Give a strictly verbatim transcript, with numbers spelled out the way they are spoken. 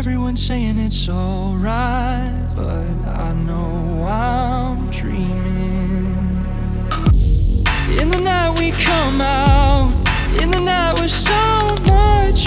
everyone's saying it's alright, but I know I'm dreaming. In the night we come out, in the night we're so much